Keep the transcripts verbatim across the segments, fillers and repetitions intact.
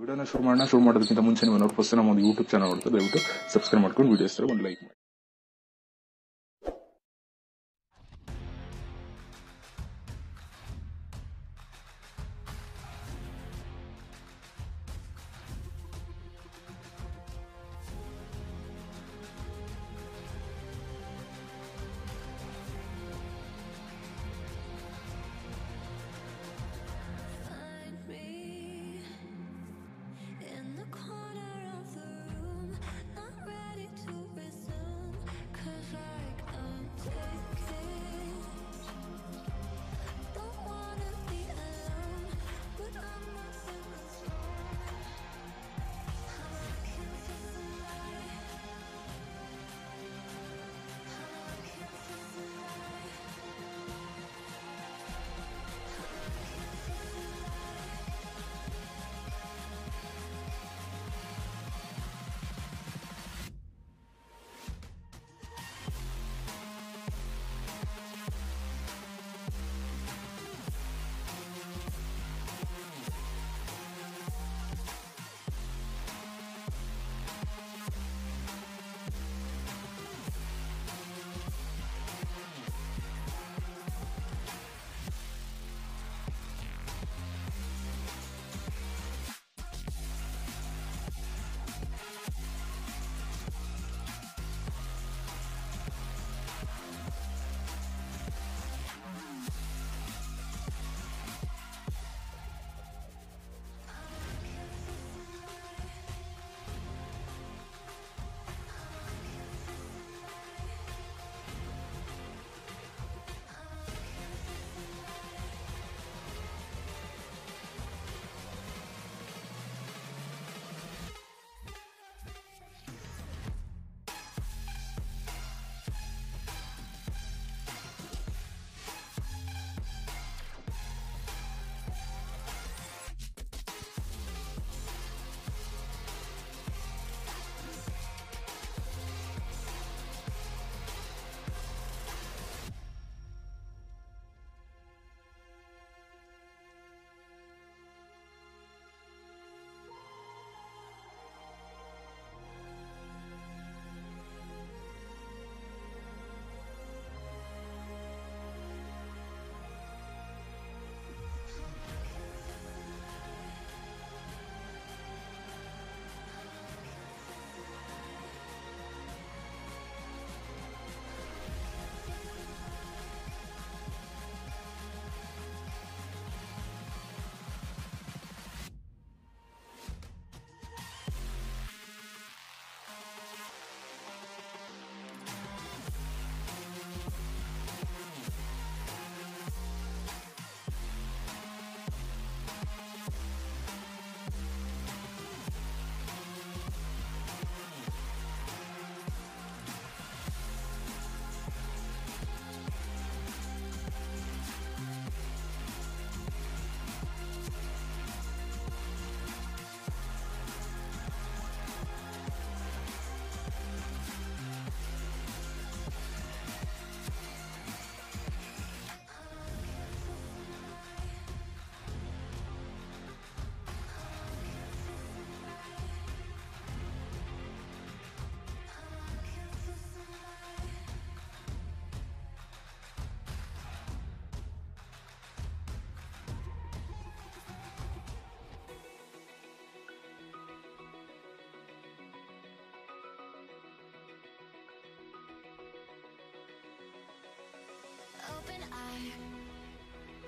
ವಿಡಿಯೋನ ಶುರು ಮಾಡೋಣ ಶುರು ಮಾಡೋದಕ್ಕಿಂತ ಮುಂಚೆ ನೀವು ನೋಡ್ ಫಸ್ಟ್ ನಮ್ಮ ಒಂದು ಯೂಟ್ಯೂಬ್ ಚಾನಲ್ ನೋಡ್ತಾ ದಯವಿಟ್ಟು ಸಬ್ಸ್ಕ್ರೈಬ್ ಮಾಡ್ಕೊಂಡು ವಿಡಿಯೋಸ್ ಒಂದು ಲೈಕ್ ಮಾಡಿ.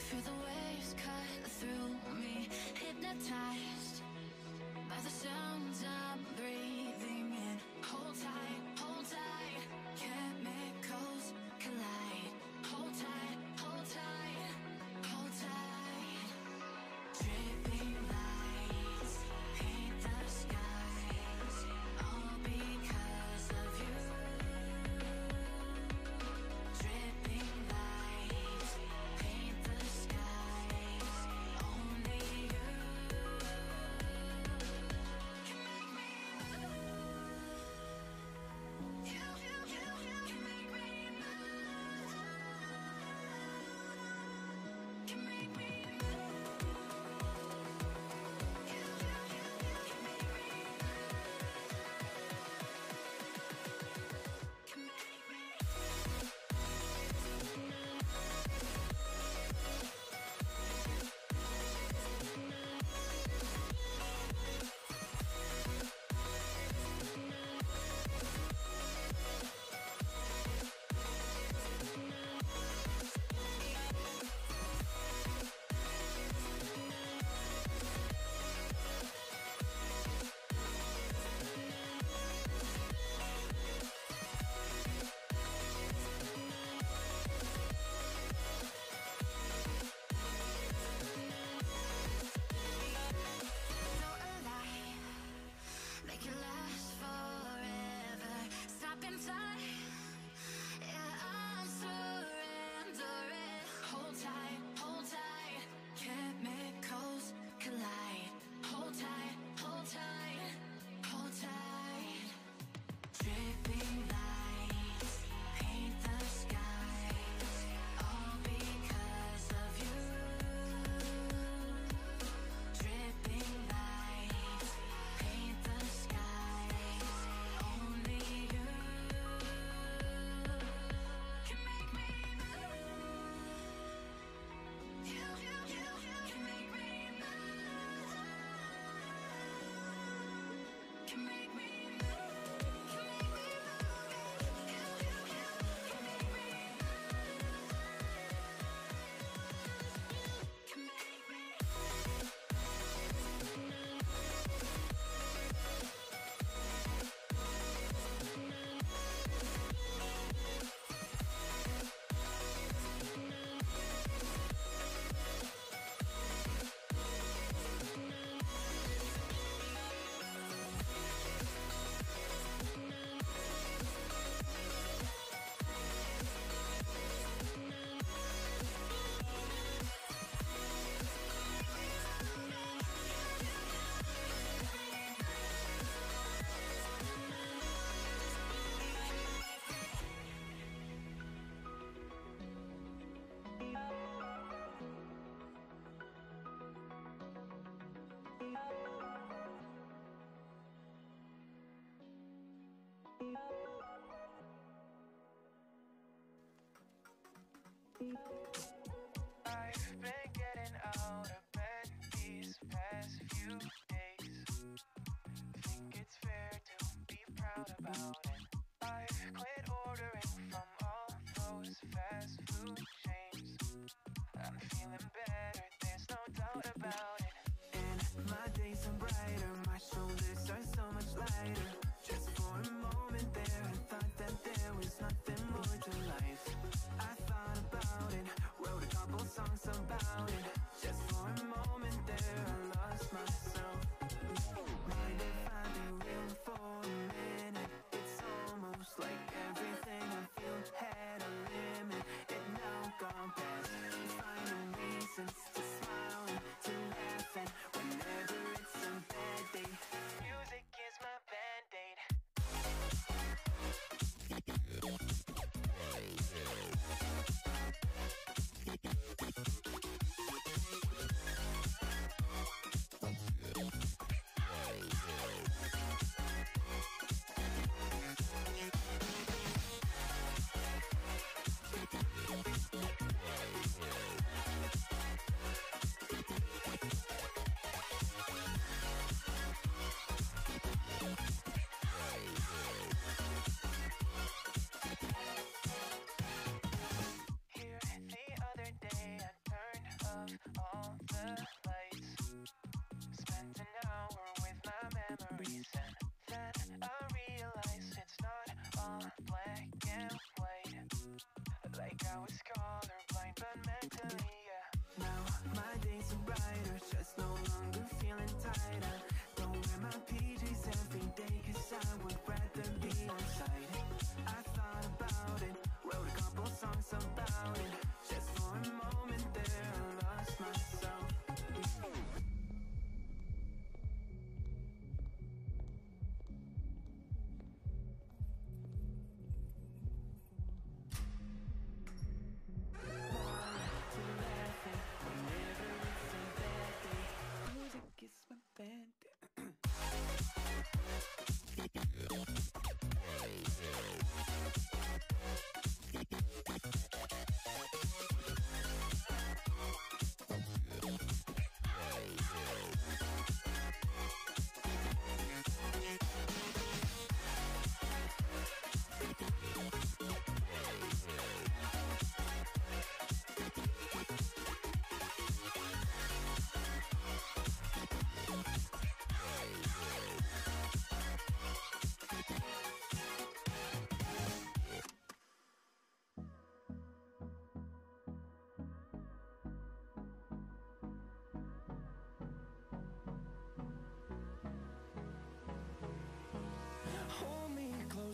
Feel the waves cut through me, hypnotized by the sounds I'm breathing in. Hold tight, hold tight, chemicals collide. Hold tight, hold tight, hold tight. Dripping lights paint the skies, all because of you. Dripping lights paint the skies, only you. I've been getting out of bed these past few days. Think it's fair to be proud about it. I've quit ordering from all those fast food chains. I'm feeling better, there's no doubt about it. And my days are brighter, my shoulders are so much lighter. Just for a moment there, I thought that there was nothing more to life. I thought about it, wrote a couple songs about it. Just for a moment there, I lost myself. Mind if I be real for a minute? It's almost like everything I feel had a limit. It now gone past, finding reasons to smile and to laugh at whenever it's a bad day. Music is my band-aid.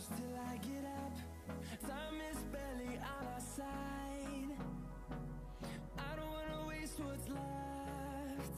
Till I get up, time is barely on our side. I don't wanna waste what's left.